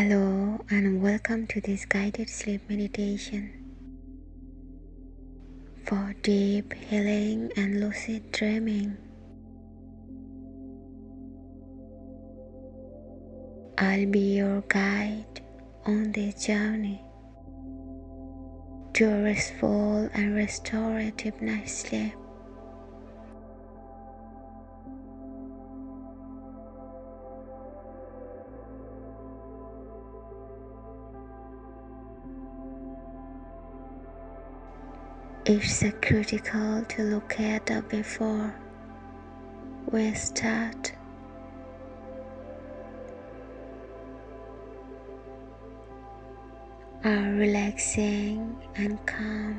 Hello and welcome to this guided sleep meditation for deep healing and lucid dreaming. I'll be your guide on this journey to a restful and restorative night's sleep. It's critical to look at that before we start. A relaxing and calm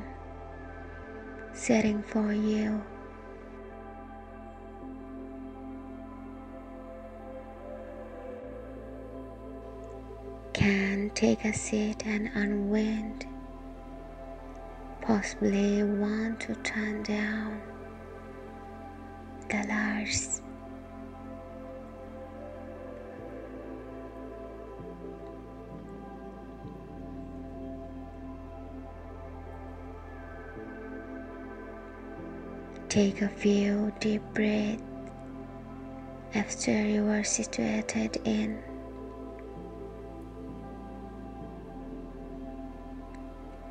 setting for you. Can take a seat and unwind. Possibly want to turn down the lights. Take a few deep breaths after you are situated in.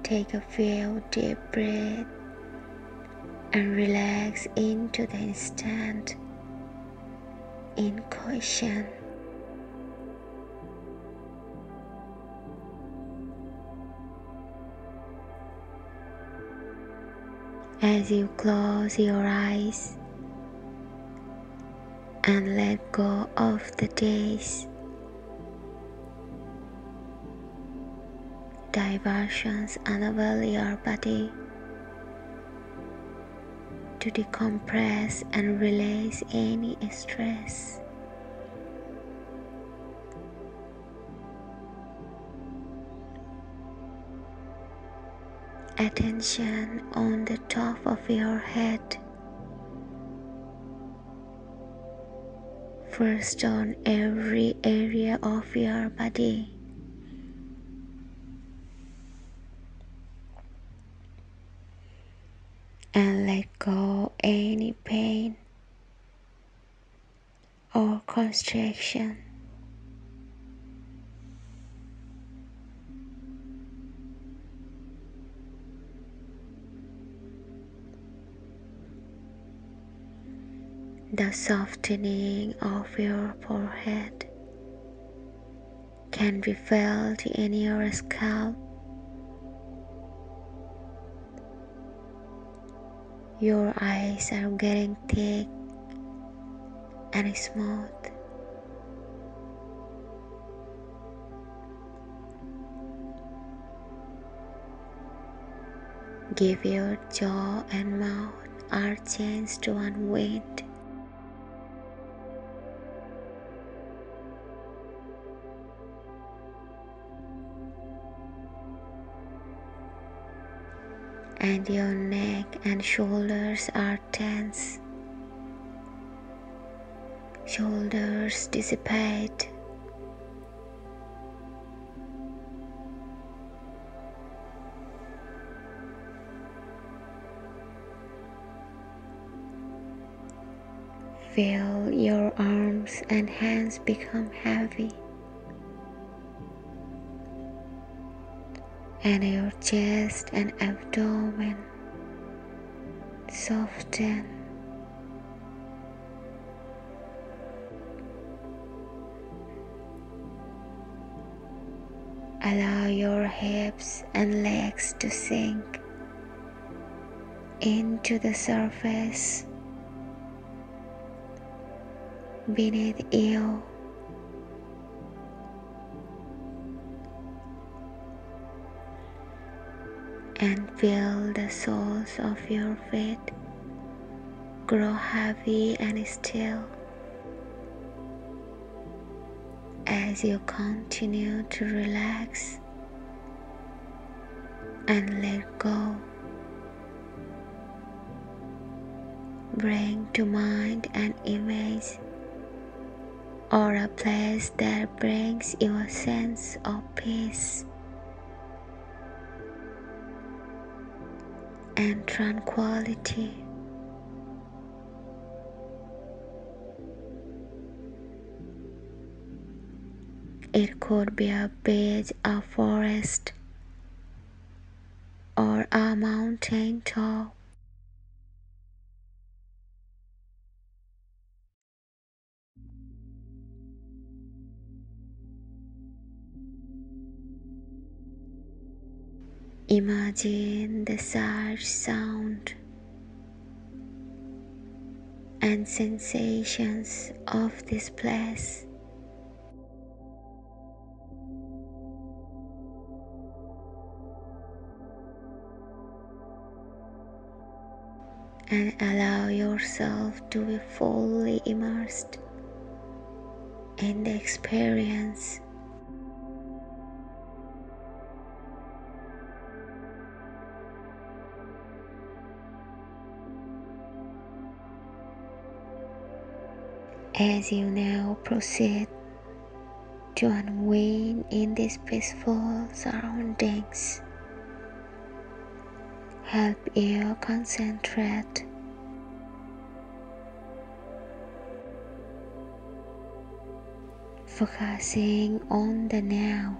Take a few deep breaths and relax into the instant in caution. As you close your eyes and let go of the days, diversions, enable your body to decompress and release any stress. Attention on the top of your head. First on every area of your body. And let go any pain or constriction. The softening of your forehead can be felt in your scalp. Your eyes are getting thick and smooth. Give your jaw and mouth a chance to unwind. And your neck and shoulders are tense. Shoulders dissipate. Feel your arms and hands become heavy. And your chest and abdomen soften. Allow your hips and legs to sink into the surface beneath you. And feel the soles of your feet grow heavy and still as you continue to relax and let go. Bring to mind an image or a place that brings you a sense of peace and tranquility. It could be a beach, a forest, or a mountain top. Imagine the surf sound and sensations of this place. And allow yourself to be fully immersed in the experience. As you now proceed to unwind in these peaceful surroundings, help you concentrate focusing on the now.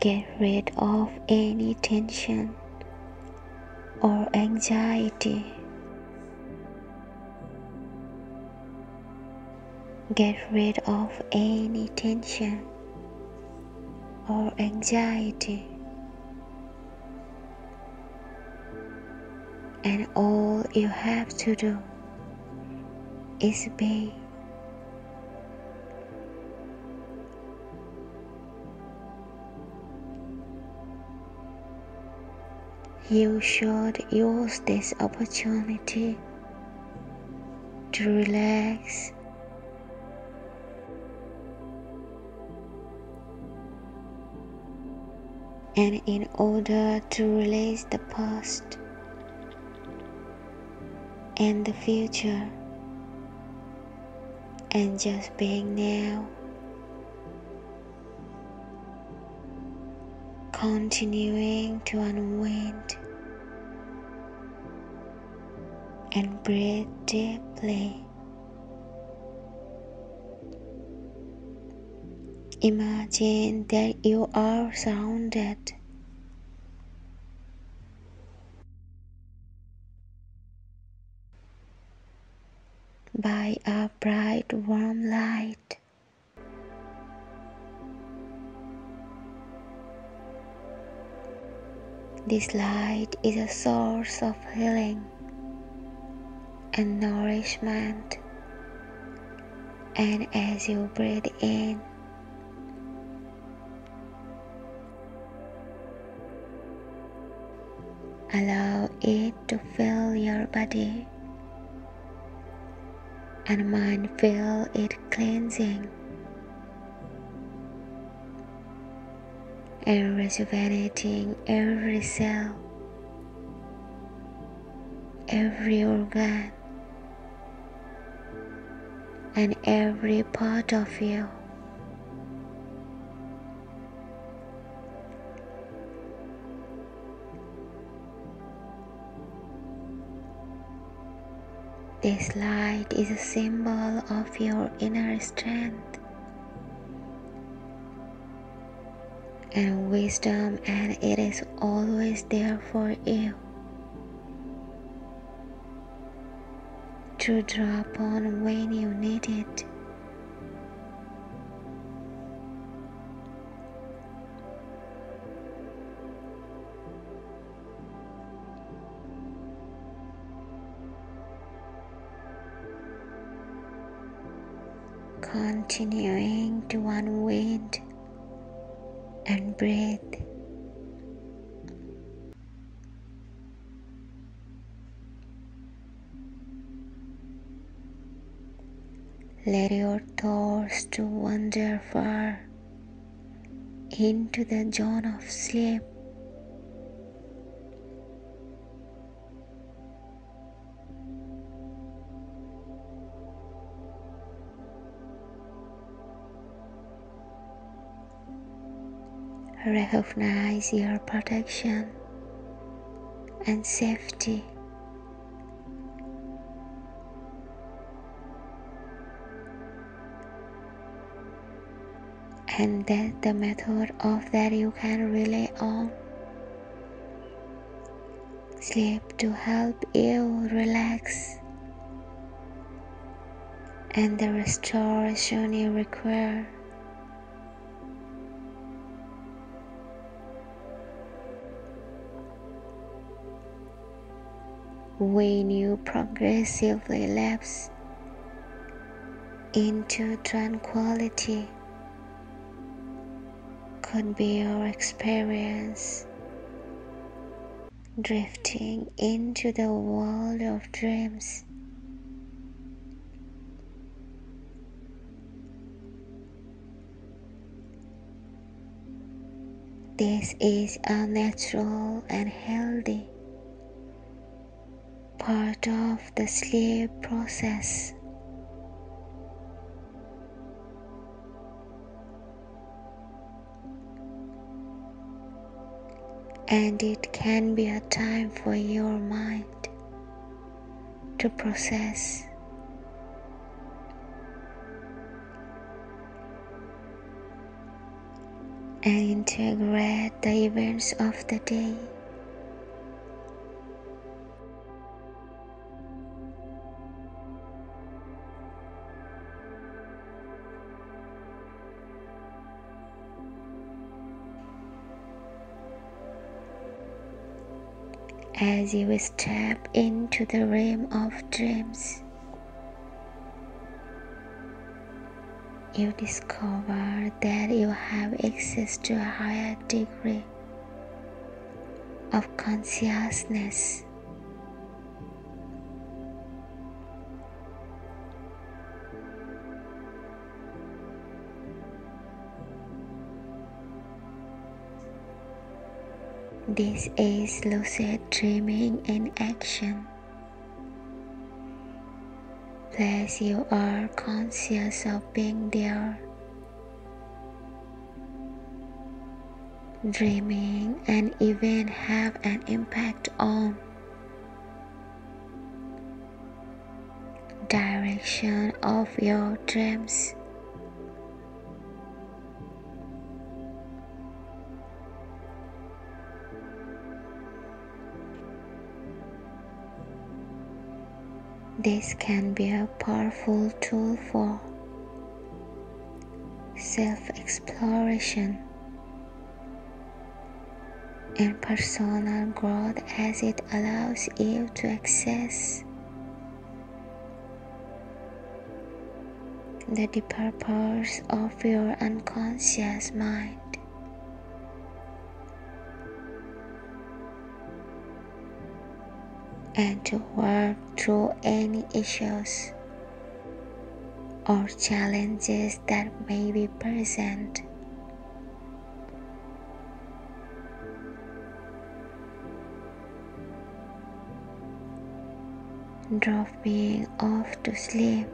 Get rid of any tension or anxiety. Get rid of any tension or anxiety, and all you have to do is be. You should use this opportunity to relax, and in order to release the past and the future and just being now, continuing to unwind and breathe deeply. Imagine that you are surrounded by a bright, warm light. This light is a source of healing and nourishment, and as you breathe in, allow it to fill your body, and mind feel it cleansing and rejuvenating every cell, every organ, and every part of you. This light is a symbol of your inner strength and wisdom, and it is always there for you to draw upon when you need it. Continuing to unwind and breathe. Let your thoughts to wander far into the zone of sleep. Recognize your protection and safety. And that's the method of that you can rely on. Sleep to help you relax and the restoration you require. When you progressively lapse into tranquility, could be your experience drifting into the world of dreams. This is a natural and healthy part of the sleep process. And it can be a time for your mind to process and integrate the events of the day. As you step into the realm of dreams, you discover that you have access to a higher degree of consciousness. This is lucid dreaming in action. Plus, you are conscious of being there, dreaming, and even have an impact on direction of your dreams. This can be a powerful tool for self-exploration and personal growth, as it allows you to access the deeper parts of your unconscious mind. And to work through any issues or challenges that may be present. Dropping off to sleep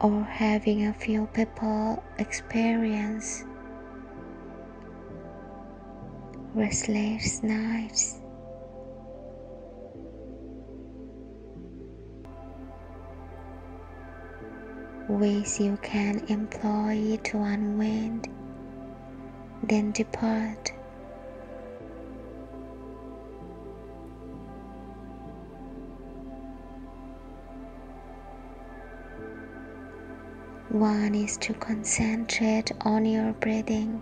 or having a few people experience restless nights. Ways you can employ to unwind, then depart. One is to concentrate on your breathing.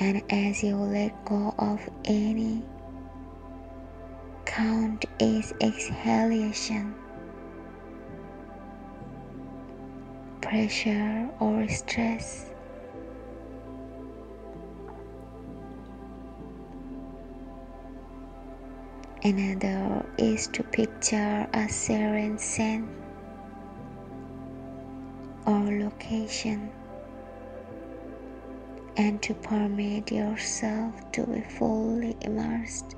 And as you let go of any count is exhalation, pressure or stress. Another is to picture a serene scene or location and to permit yourself to be fully immersed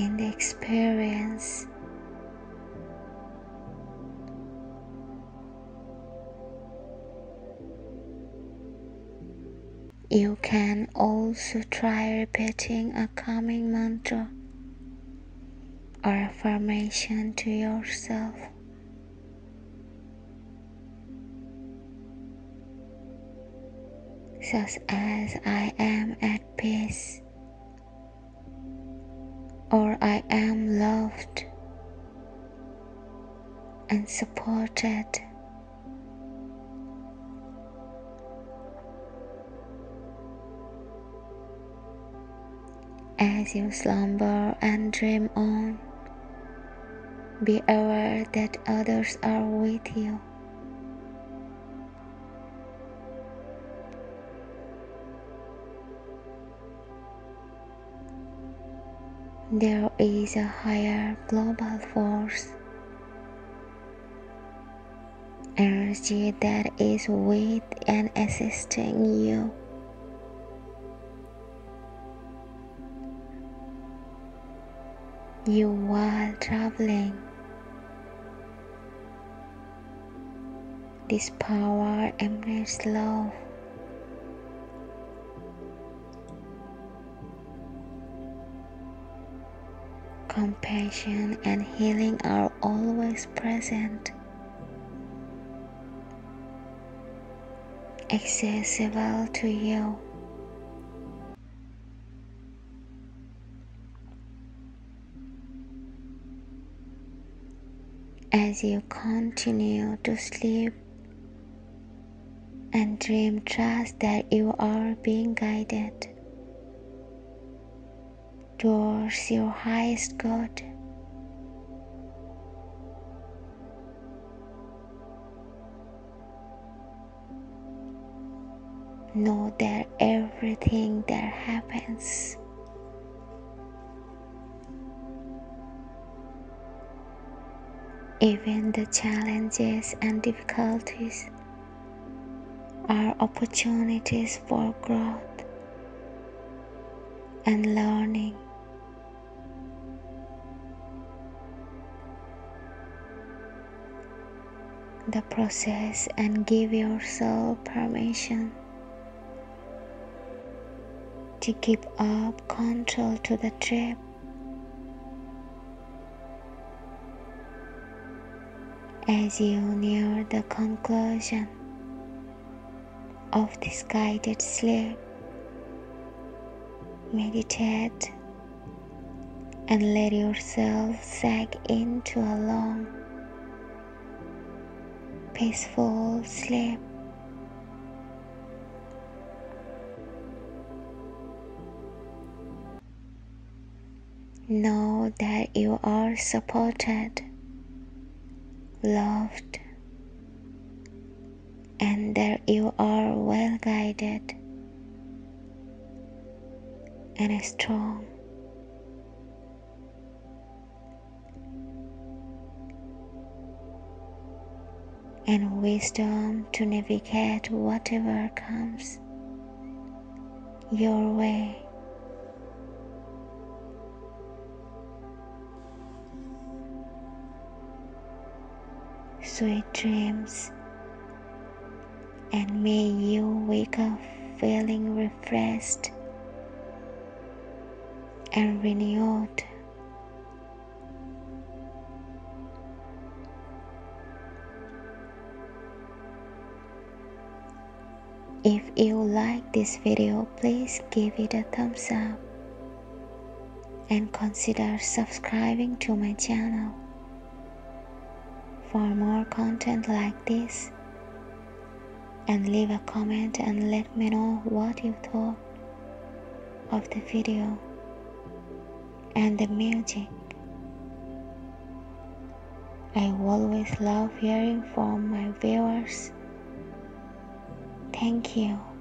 in the experience. You can also try repeating a calming mantra or affirmation to yourself. Such as I am at peace, or I am loved and supported. As you slumber and dream on, be aware that others are with you. There is a higher global force, energy that is with and assisting you. You while traveling. This power emanates love, compassion, and healing are always present, accessible to you. As you continue to sleep and dream, trust that you are being guided towards your highest good. Know that everything that happens . Even the challenges and difficulties are opportunities for growth and learning. The process, and give yourself permission to give up control to the trip. As you near the conclusion of this guided sleep, meditate and let yourself sink into a long, peaceful sleep. Know that you are supported, loved, and that you are well guided and strong. And wisdom to navigate whatever comes your way. Sweet dreams, and may you wake up feeling refreshed and renewed. If you like this video, please give it a thumbs up and consider subscribing to my channel for more content like this, and leave a comment and let me know what you thought of the video and the music. I always love hearing from my viewers. Thank you.